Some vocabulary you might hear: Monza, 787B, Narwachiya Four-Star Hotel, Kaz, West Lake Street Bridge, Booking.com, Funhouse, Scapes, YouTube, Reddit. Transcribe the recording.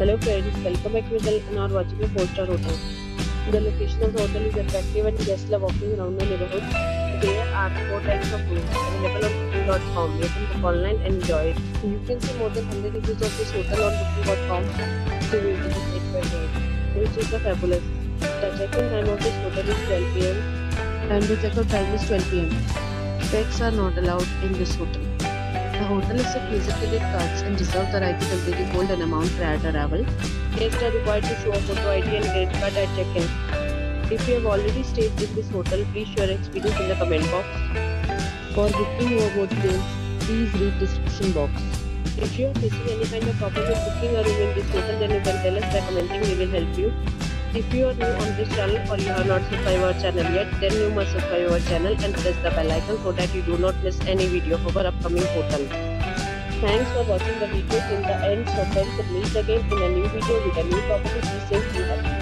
Hello friends, welcome back to the Narwachiya Four-Star Hotel. The location of the hotel is attractive and guests love walking around the neighborhood. There are 4 types of rooms available on Booking.com. You can book online and enjoy it. You can see more than 100 reviews of this hotel on Booking.com. So we will visit it by day, which is the fabulous. The check-in time of this hotel is 12 p.m. and the check-out time is 12 p.m. Pets are not allowed in this hotel. The hotel accepts Visa credit cards and reserves the right to temporarily hold an amount prior to arrival. Guests are required to show a photo ID and credit card at check-in. If you have already stayed in this hotel, please share your experience in the comment box. For booking or more details, please read description box. If you are facing any kind of problem with booking a room in this hotel, then you can tell us by commenting. We will help you. If you are new on this channel or you have not subscribed our channel yet, then you must subscribe our channel and press the bell icon so that you do not miss any video of our upcoming hotel. Thanks for watching the video till the end. So friends, meet again in a new video with a new property. Be safe, be happy.